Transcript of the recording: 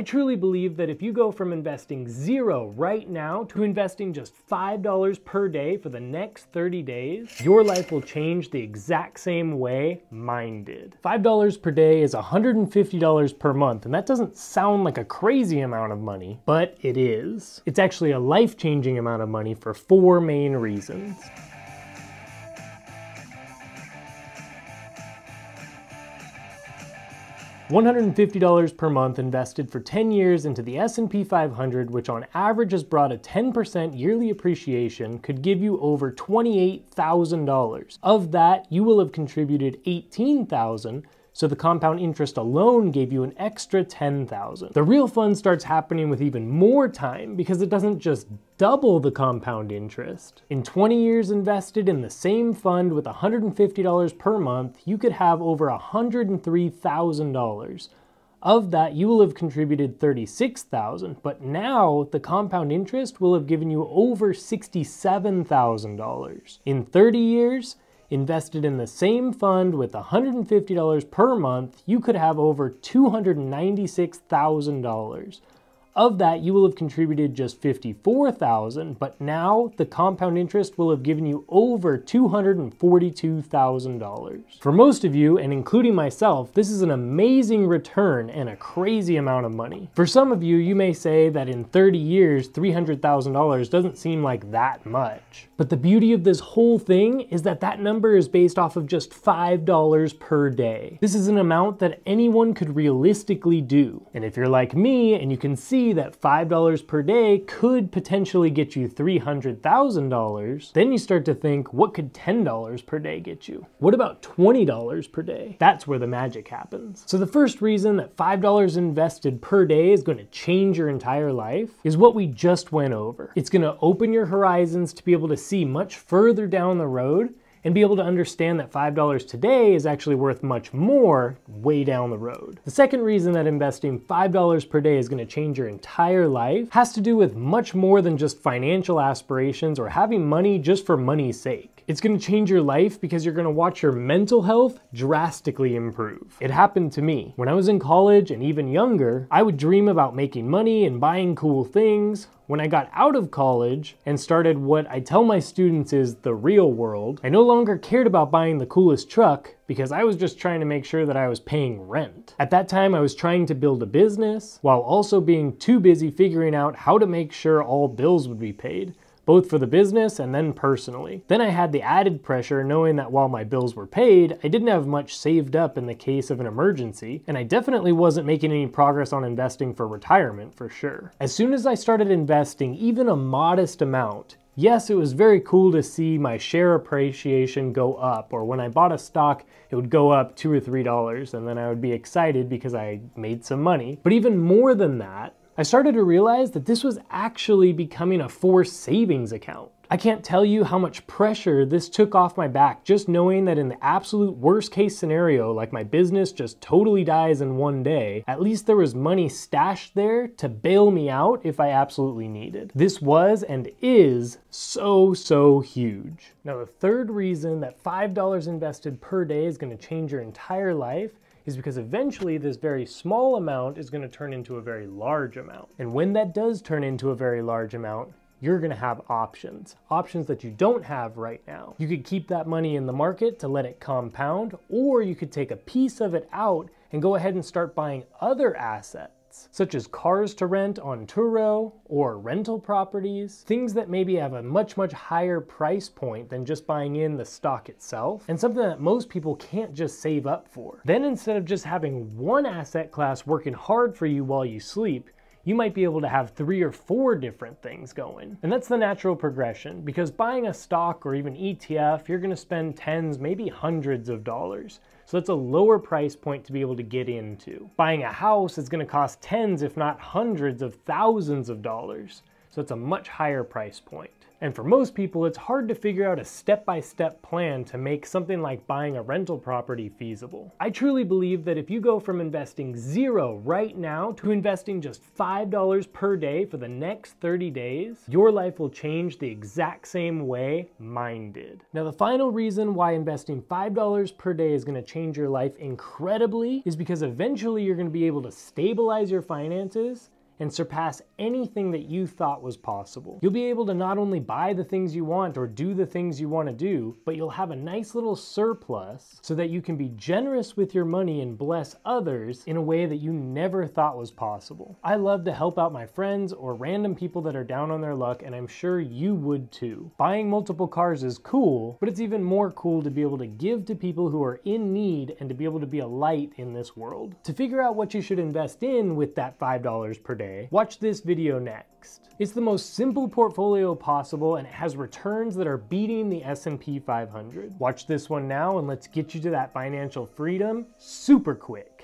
I truly believe that if you go from investing zero right now to investing just $5 per day for the next 30 days, your life will change the exact same way mine did. $5 per day is $150 per month, and that doesn't sound like a crazy amount of money, but it is. It's actually a life-changing amount of money for four main reasons. $150 per month invested for 10 years into the S&P 500, which on average has brought a 10% yearly appreciation, could give you over $28,000. Of that, you will have contributed $18,000, so the compound interest alone gave you an extra $10,000. The real fun starts happening with even more time, because it doesn't just double the compound interest. In 20 years invested in the same fund with $150 per month, you could have over $103,000. Of that, you will have contributed $36,000, but now the compound interest will have given you over $67,000. In 30 years, invested in the same fund with $150 per month, you could have over $296,000. Of that, you will have contributed just $54,000, but now the compound interest will have given you over $242,000. For most of you, and including myself, this is an amazing return and a crazy amount of money. For some of you, you may say that in 30 years, $300,000 doesn't seem like that much. But the beauty of this whole thing is that that number is based off of just $5 per day. This is an amount that anyone could realistically do. And if you're like me and you can see that $5 per day could potentially get you $300,000, then you start to think, what could $10 per day get you? What about $20 per day? That's where the magic happens. So the first reason that $5 invested per day is going to change your entire life is what we just went over. It's going to open your horizons to be able to see much further down the road and be able to understand that $5 today is actually worth much more way down the road. The second reason that investing $5 per day is gonna change your entire life has to do with much more than just financial aspirations or having money just for money's sake. It's gonna change your life because you're gonna watch your mental health drastically improve. It happened to me. When I was in college and even younger, I would dream about making money and buying cool things. When I got out of college and started what I tell my students is the real world, I no longer cared about buying the coolest truck because I was just trying to make sure that I was paying rent. At that time, I was trying to build a business while also being too busy figuring out how to make sure all bills would be paid, both for the business and then personally. Then I had the added pressure knowing that while my bills were paid, I didn't have much saved up in the case of an emergency, and I definitely wasn't making any progress on investing for retirement for sure. As soon as I started investing even a modest amount, yes, it was very cool to see my share appreciation go up, or when I bought a stock, it would go up $2 or $3, and then I would be excited because I made some money. But even more than that, I started to realize that this was actually becoming a forced savings account. I can't tell you how much pressure this took off my back just knowing that in the absolute worst case scenario, like my business just totally dies in one day, at least there was money stashed there to bail me out if I absolutely needed. This was and is so huge. Now the third reason that $5 invested per day is going to change your entire life is because eventually this very small amount is going to turn into a very large amount. And when that does turn into a very large amount, you're going to have options. Options that you don't have right now. You could keep that money in the market to let it compound, or you could take a piece of it out and go ahead and start buying other assets, such as cars to rent on Turo or rental properties, things that maybe have a much higher price point than just buying in the stock itself, and something that most people can't just save up for. Then instead of just having one asset class working hard for you while you sleep, you might be able to have 3 or 4 different things going. And that's the natural progression, because buying a stock or even ETF, you're gonna spend tens, maybe hundreds of dollars. So that's a lower price point to be able to get into. Buying a house is gonna cost tens, if not hundreds of thousands of dollars. So it's a much higher price point. And for most people, it's hard to figure out a step-by-step plan to make something like buying a rental property feasible. I truly believe that if you go from investing $0 right now to investing just $5 per day for the next 30 days, your life will change the exact same way mine did. Now, the final reason why investing $5 per day is gonna change your life incredibly is because eventually you're gonna be able to stabilize your finances and surpass anything that you thought was possible. You'll be able to not only buy the things you want or do the things you want to do, but you'll have a nice little surplus so that you can be generous with your money and bless others in a way that you never thought was possible. I love to help out my friends or random people that are down on their luck, and I'm sure you would too. Buying multiple cars is cool, but it's even more cool to be able to give to people who are in need and to be able to be a light in this world. To figure out what you should invest in with that $5 per day, watch this video next. It's the most simple portfolio possible, and it has returns that are beating the S&P 500. Watch this one now, and let's get you to that financial freedom super quick.